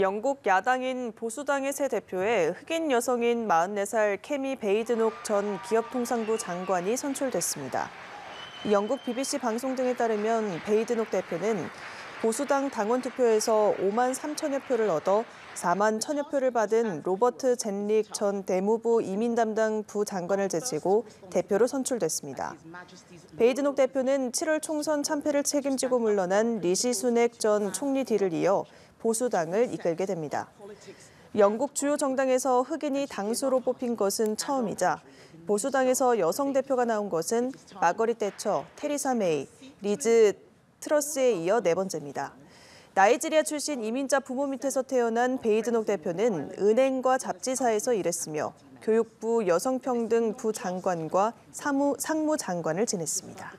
영국 야당인 보수당의 새 대표에 흑인 여성인 44살 케미 베이드녹 전 기업통상부 장관이 선출됐습니다. 영국 BBC 방송 등에 따르면 베이드녹 대표는 보수당 당원 투표에서 53,000여 표를 얻어 41,000여 표를 받은 로버트 젠릭 전 대무부 이민 담당 부장관을 제치고 대표로 선출됐습니다. 베이드녹 대표는 7월 총선 참패를 책임지고 물러난 리시 수낵 전 총리 뒤를 이어 보수당을 이끌게 됩니다. 영국 주요 정당에서 흑인이 당수로 뽑힌 것은 처음이자 보수당에서 여성 대표가 나온 것은 마거릿 대처, 테리사 메이, 리즈 트러스에 이어 네 번째입니다. 나이지리아 출신 이민자 부모 밑에서 태어난 베이드녹 대표는 은행과 잡지사에서 일했으며 교육부 여성평등 부장관과 상무장관을 지냈습니다.